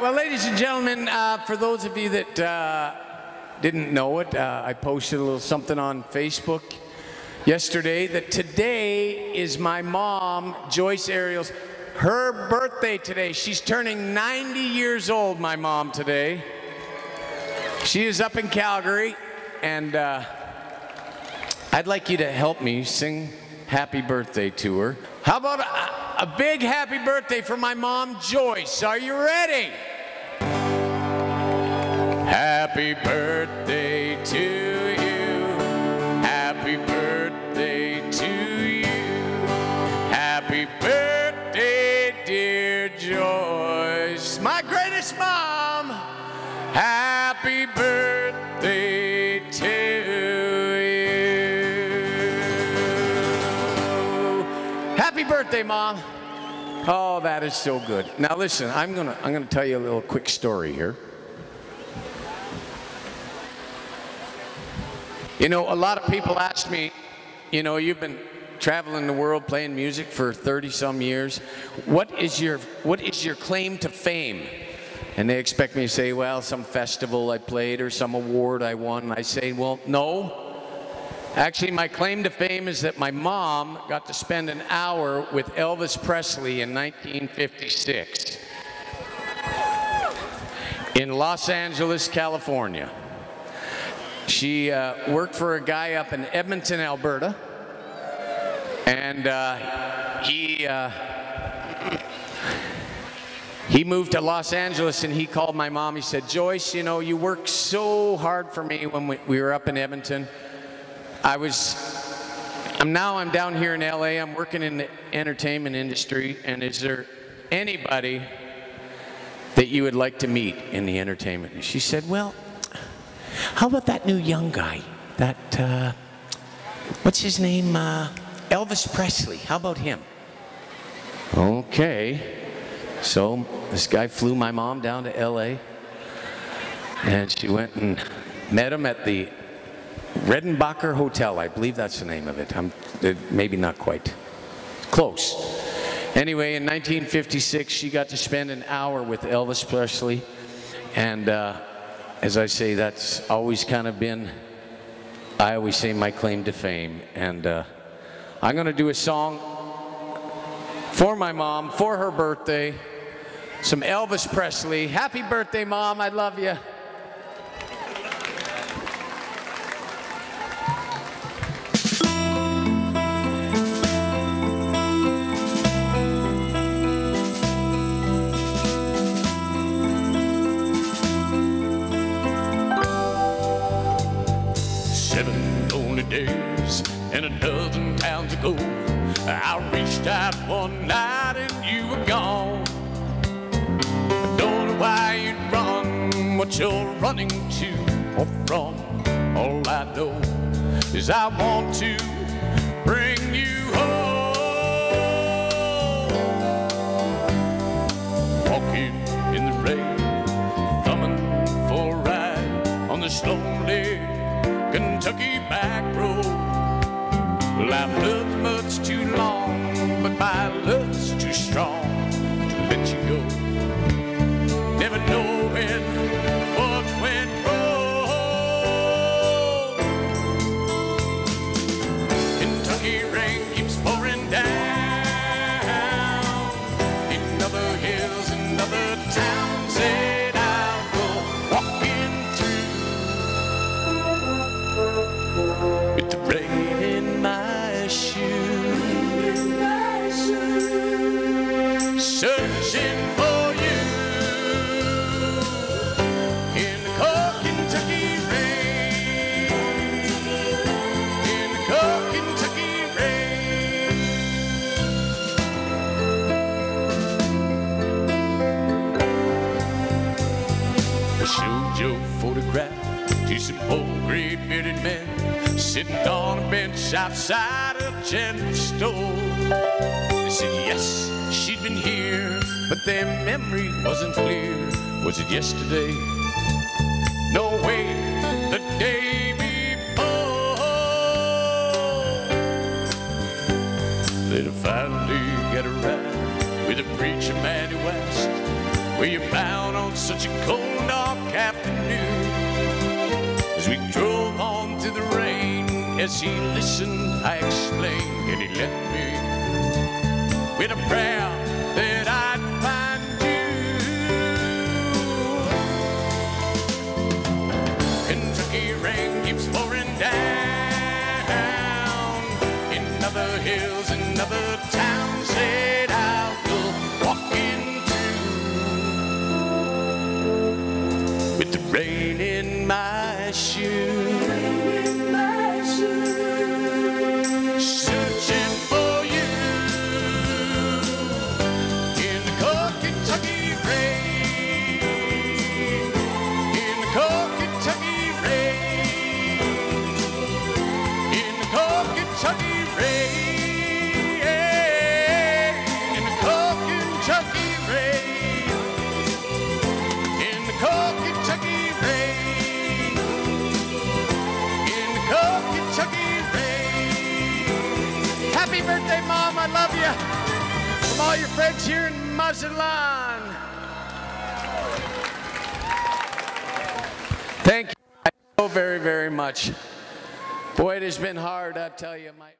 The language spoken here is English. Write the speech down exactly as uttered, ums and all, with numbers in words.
right, well, ladies and gentlemen, uh, for those of you that uh, didn't know it, uh, I posted a little something on Facebook yesterday that today is my mom, Joyce Ariel's, her birthday today. She's turning ninety years old, my mom, today. She is up in Calgary, and uh, I'd like you to help me sing happy birthday to her. How about a, a big happy birthday for my mom, Joyce? Are you ready? Happy birthday to you. Happy birthday to you. Happy birthday, dear Joyce, my greatest mom. Happy birthday to you. Happy birthday, Mom. Oh, that is so good. Now listen, I'm gonna I'm gonna tell you a little quick story here. You know, a lot of people ask me, you know, you've been traveling the world playing music for thirty some years. What is your what is your claim to fame? And they expect me to say, well, some festival I played or some award I won. And I say, well, no. Actually, my claim to fame is that my mom got to spend an hour with Elvis Presley in nineteen fifty-six in Los Angeles, California. She uh, worked for a guy up in Edmonton, Alberta, and uh, he uh, he moved to Los Angeles, and he called my mom. He said, Joyce, you know, you worked so hard for me when we, we were up in Edmonton. I was, I'm now I'm down here in L A, I'm working in the entertainment industry, and is there anybody that you would like to meet in the entertainment? And she said, well, how about that new young guy, that, uh, what's his name, uh, Elvis Presley, how about him? Okay, so this guy flew my mom down to L A, and she went and met him at the Redenbacher Hotel, I believe that's the name of it, I'm, uh, maybe not quite, close. Anyway, in nineteen fifty-six, she got to spend an hour with Elvis Presley, and uh, as I say, that's always kind of been, I always say, my claim to fame. And uh, I'm going to do a song for my mom, for her birthday, some Elvis Presley. Happy birthday, Mom. I love you. Seven lonely days and a dozen pounds ago, I reached out one night and you were gone. I don't know why you'd run, what you're running to or from. All I know is I want to bring you home. Walking in the rain, thumbing for a ride on this lonely Kentucky back road. Well, I've loved much too long, but my love's too strong to let you go. Never knowing what went wrong. Kentucky rain keeps pouring down. In other hills, in other towns, and I'll go walking through with the rain. Searching for you in the cold Kentucky rain, in the cold Kentucky rain. I showed your photograph to some old gray bearded men sitting on a bench outside a general store. They said yes, she'd been here, but their memory wasn't clear. Was it yesterday? No, wait, the day before. Then I finally got around with a preacher man who asked, were you bound on such a cold, dark afternoon? As we drove on through the rain, as he listened, I explained, and he left me with a prayer that I'd find you. Kentucky rain keeps pouring down, in other hills, in other towns that I'll go walking through, with the rain in my shoes. Happy birthday, Mom, I love you. From all your friends here in Mazatlan. Thank you so very, very much. Boy, it has been hard, I tell you. My